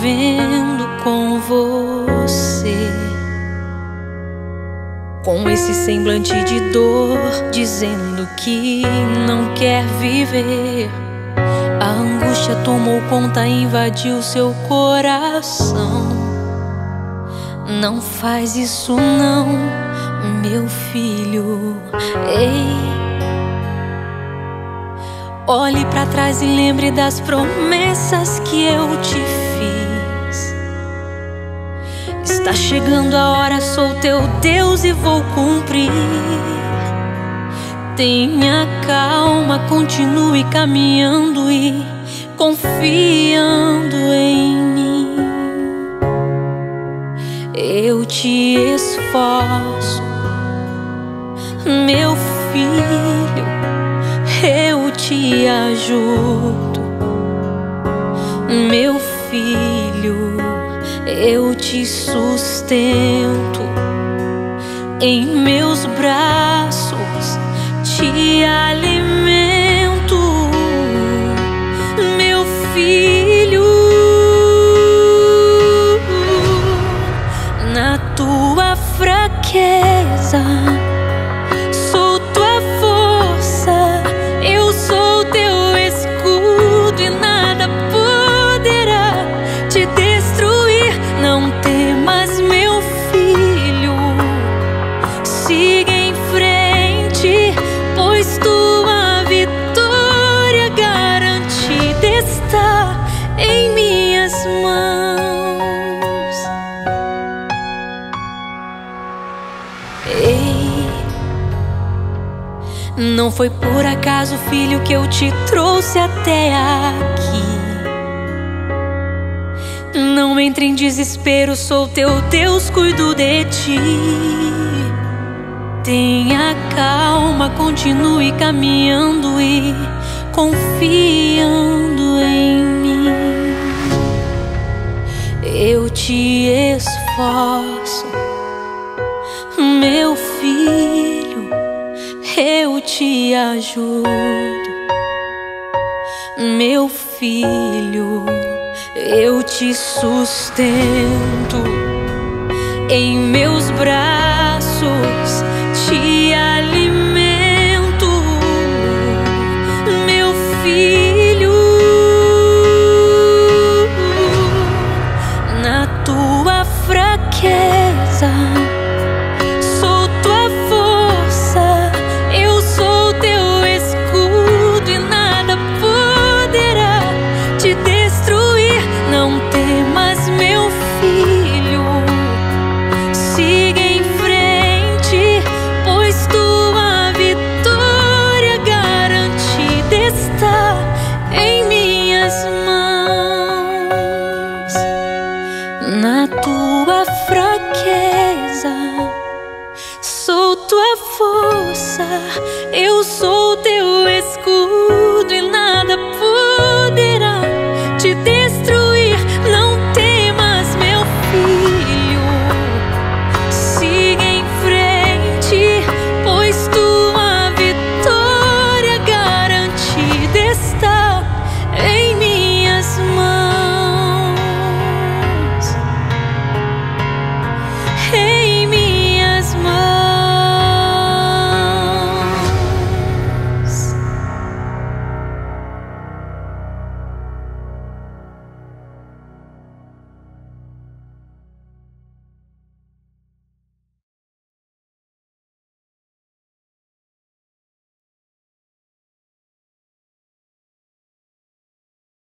vivendo com você, com esse semblante de dor, dizendo que não quer viver. A angústia tomou conta, invadiu seu coração. Não faz isso não, meu filho. Ei, olhe pra trás e lembre das promessas que eu te fiz. Está chegando a hora, sou teu Deus e vou cumprir. Tenha calma, continue caminhando e confiando em mim. Eu te esforço, meu filho, eu te ajudo, meu filho, eu te sustento, em meus braços te alimento, meu filho, na tua fraqueza. Não foi por acaso, filho, que eu te trouxe até aqui. Não entre em desespero, sou teu Deus, cuido de ti. Tenha calma, continue caminhando e confiando em mim. Eu te esforço, meu filho, eu te ajudo, meu filho, eu te sustento, em meus braços te alimento, meu filho, na tua fraqueza. Na tua fraqueza, sou tua força, eu sou teu